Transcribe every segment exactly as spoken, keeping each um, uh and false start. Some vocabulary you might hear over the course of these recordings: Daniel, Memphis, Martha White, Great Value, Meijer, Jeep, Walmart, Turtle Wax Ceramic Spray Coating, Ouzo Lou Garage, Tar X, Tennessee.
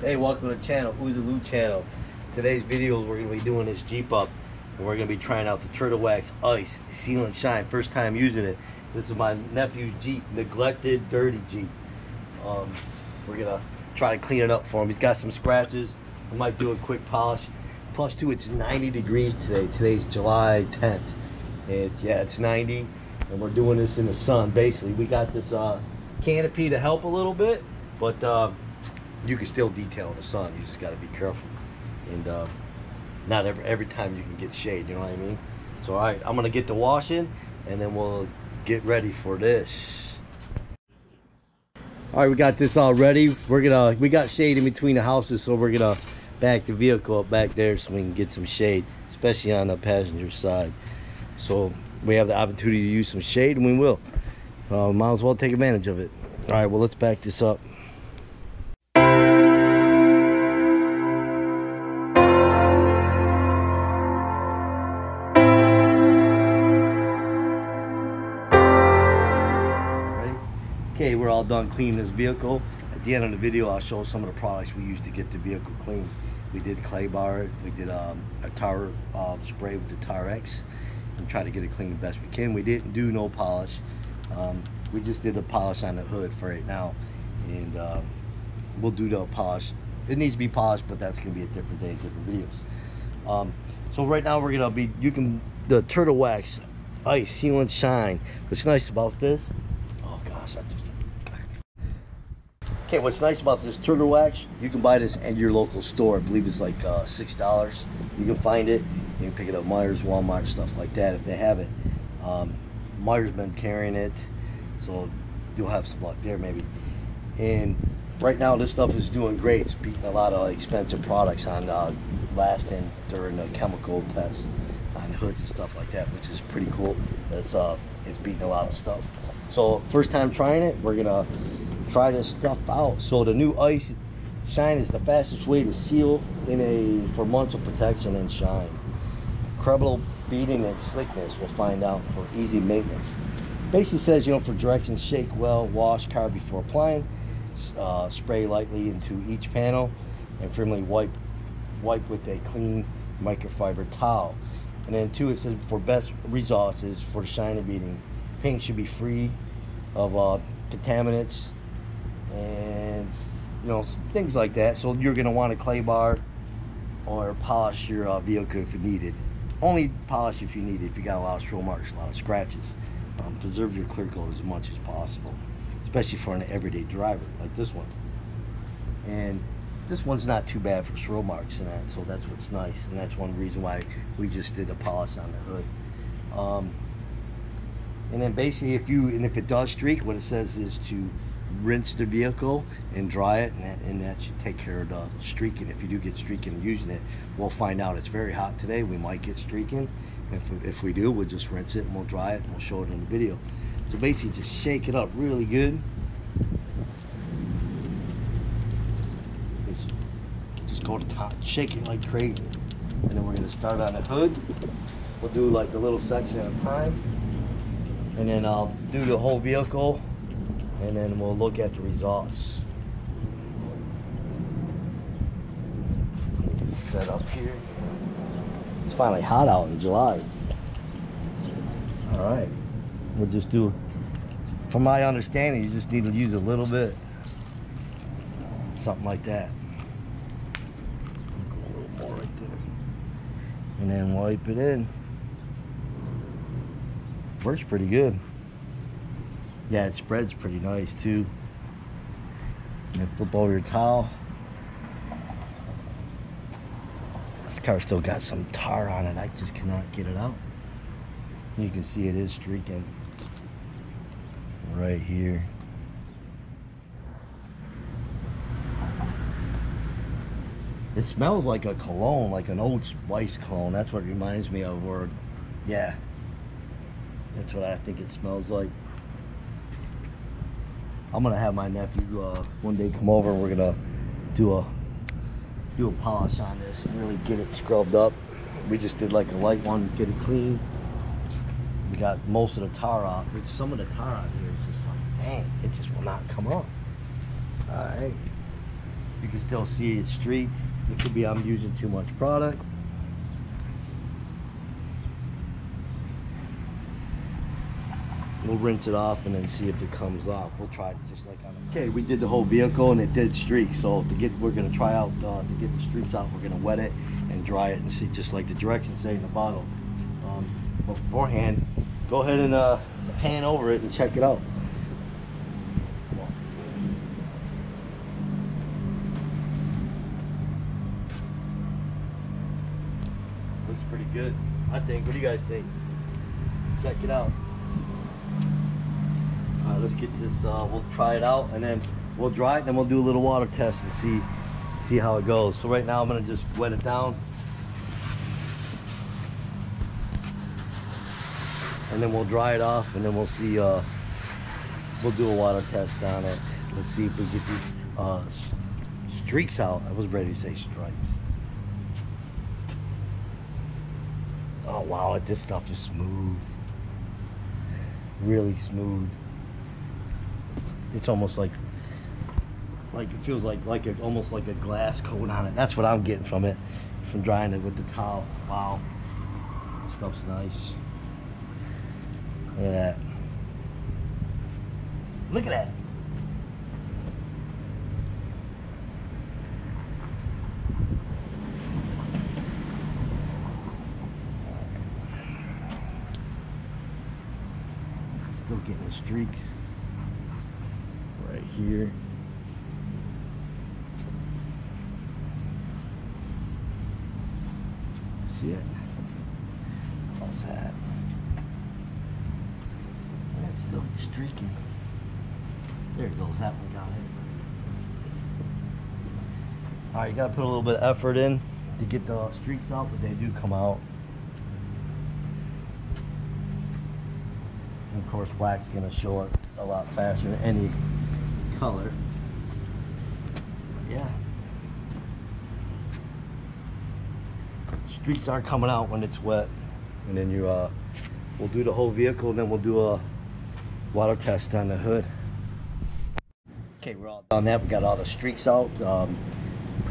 Hey, welcome to the channel, Ouzo Lou channel. Today's video, we're going to be doing this Jeep up, and we're going to be trying out the Turtle Wax Ice Seal and Shine. First time using it. This is my nephew's Jeep, neglected, dirty Jeep. Um, we're going to try to clean it up for him. He's got some scratches. I might do a quick polish. Plus, too, it's ninety degrees today. Today's July tenth. It, yeah, it's ninety, and we're doing this in the sun, basically. We got this uh, canopy to help a little bit, but... Uh, you can still detail in the sun. You just got to be careful, and uh, not every every time you can get shade. You know what I mean? So, all right, I'm gonna get the wash in, and then we'll get ready for this. All right, we got this all ready. We're gonna we got shade in between the houses, so we're gonna back the vehicle up back there so we can get some shade, especially on the passenger side. So we have the opportunity to use some shade, and we will. Uh, might as well take advantage of it. All right, well, let's back this up. Okay, we're all done cleaning this vehicle. At the end of the video, I'll show some of the products we used to get the vehicle clean. We did clay bar, we did um, a tar uh, spray with the Tar X, and try to get it clean the best we can. We didn't do no polish. Um, we just did the polish on the hood for right now, and um, we'll do the polish. It needs to be polished, but that's gonna be a different day, different videos. Um, so right now we're gonna be, you can, the Turtle Wax Ice Seal and Shine. What's nice about this, oh gosh, I just Okay, what's nice about this Turtle Wax, you can buy this at your local store. I believe it's like uh, six dollars. You can find it. You can pick it up Meijer's, Walmart, stuff like that if they have it. Um, Meijer's been carrying it, so you'll have some luck there maybe. And right now this stuff is doing great. It's beating a lot of expensive products on uh, lasting during the chemical tests on hoods and stuff like that, which is pretty cool. It's, uh, it's beating a lot of stuff. So first time trying it, we're gonna try this stuff out. So the new ice shine is the fastest way to seal in a for months of protection and shine, incredible beading and slickness. We'll find out for easy maintenance. Basically says, you know, for directions, shake well, wash car before applying, uh, spray lightly into each panel, and firmly wipe wipe with a clean microfiber towel. And then two, it says for best results is for shine and beading, paint should be free of uh, contaminants and, you know, things like that. So you're going to want a clay bar or polish your uh, vehicle if you need it. Only polish if you need it, if you got a lot of stroke marks, a lot of scratches. Um, preserve your clear coat as much as possible, especially for an everyday driver like this one. And this one's not too bad for stroke marks and that, so that's what's nice, and that's one reason why we just did a polish on the hood. Um, and then basically, if you and if it does streak, what it says is to rinse the vehicle and dry it, and that, and that should take care of the streaking. If you do get streaking and using it, we'll find out. It's very hot today, we might get streaking. If, if we do, we'll just rinse it and we'll dry it and we'll show it in the video. So basically just shake it up really good. Just go to top, shake it like crazy. And then we're gonna start on the hood. We'll do like a little section at a time. And then I'll do the whole vehicle, and then we'll look at the results. Set up here. It's finally hot out in July. All right, we'll just do, from my understanding, you just need to use a little bit, something like that. A little more right there. And then wipe it in. Works pretty good. Yeah, it spreads pretty nice too. And then flip over your towel. This car still got some tar on it. I just cannot get it out. You can see it is streaking right here. It smells like a cologne, like an Old Spice cologne. That's what it reminds me of. Or, yeah, that's what I think it smells like. I'm gonna have my nephew uh, one day come over, and we're gonna do a do a polish on this and really get it scrubbed up. We just did like a light one, get it clean. We got most of the tar off. There's some of the tar out here. It's just like, dang, it just will not come off. All right, You can still see it's streaked. It could be I'm using too much product. We'll rinse it off and then see if it comes off. We'll try it just like on a... Okay, we did the whole vehicle and it did streak. So to get, we're gonna try out, uh, to get the streaks out, we're gonna wet it and dry it and see, just like the directions say in the bottle. Um, but beforehand, go ahead and uh, pan over it and check it out. Looks pretty good, I think. What do you guys think? Check it out. Right, let's get this, uh, we'll try it out and then we'll dry it and then we'll do a little water test and see see how it goes. So right now I'm gonna just wet it down and then we'll dry it off and then we'll see, uh, we'll do a water test on it. Let's see if we get these uh, streaks out. I was ready to say stripes. Oh wow, this stuff is smooth, really smooth. It's almost like, like it feels like, like a, almost like a glass coat on it. That's what I'm getting from it, from drying it with the towel. Wow, this stuff's nice. Look at that. Look at that. Still getting the streaks. Right here. See it? How's that? And it's still streaking. There it goes, that one got it. Alright, you gotta put a little bit of effort in to get the streaks out, but they do come out. And of course, black's gonna show it a lot faster than any color. Yeah, streaks aren't coming out when it's wet. And then you, uh, we'll do the whole vehicle and then we'll do a water test on the hood. Okay, we're all done that. We got all the streaks out. Um,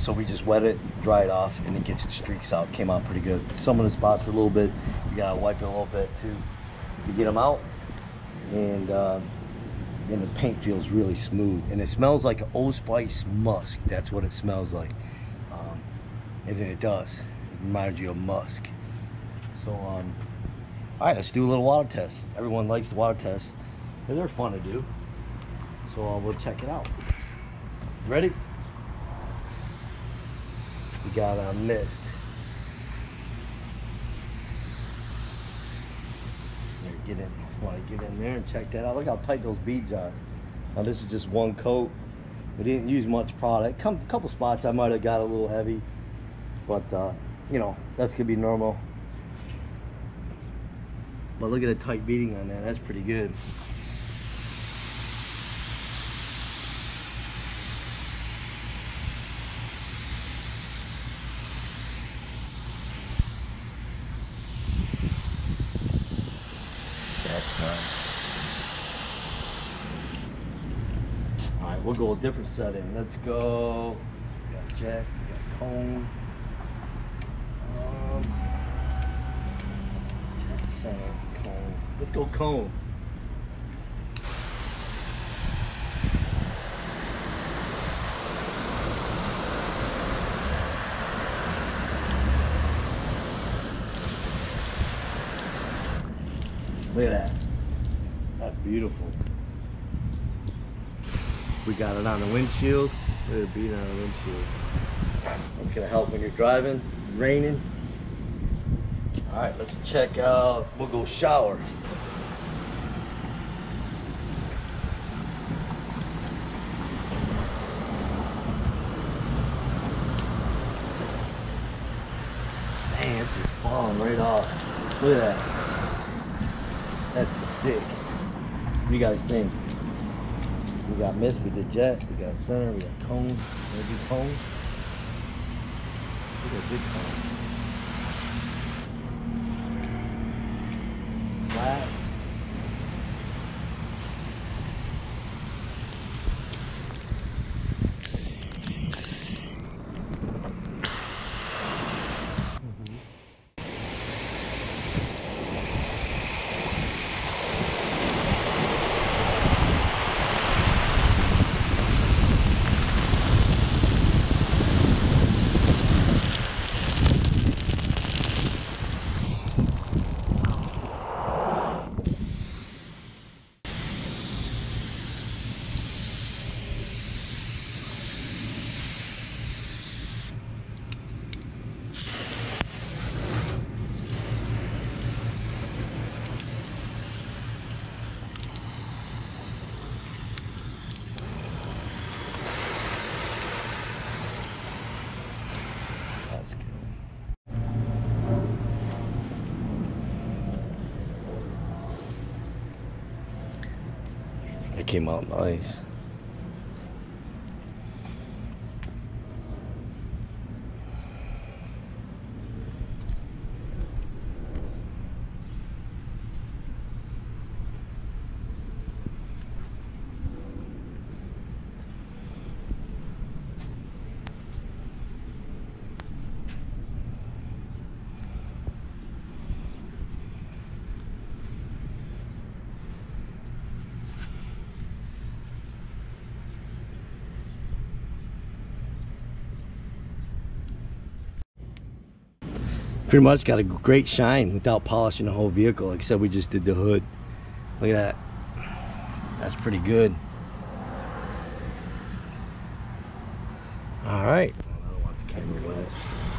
so we just wet it, dry it off, and it gets the streaks out. Came out pretty good. Some of the spots were a little bit, you gotta wipe it a little bit too to get them out. And uh, and the paint feels really smooth, and it smells like an Old Spice musk. That's what it smells like. Um, and then it does, it reminds you of musk. So um, all right, let's do a little water test. Everyone likes the water test and they're fun to do, so uh, we'll check it out. Ready? We got a mist. There, get in there. Want to get in there and check that out. Look how tight those beads are. Now this is just one coat. We didn't use much product. Come, a couple spots I might have got a little heavy, but uh, you know, that's gonna be normal. But look at the tight beading on that. That's pretty good. Alright, we'll go a different setting. Let's go. We got jack, we got cone. Um, jack center, cone. Let's go cone. Look at that. That's beautiful. We got it on the windshield. Look at the bead on the windshield. That's gonna help when you're driving, raining. All right, let's check out, we'll go shower. Man, it's just falling right off. Look at that. That's sick. What do you guys think? We got mist, we did jet, we got center, we got cone, maybe cone. We got big cone. Flat. came out nice. Pretty much got a great shine without polishing the whole vehicle, except we just did the hood. Look at that. That's pretty good. All right. I don't want the camera left.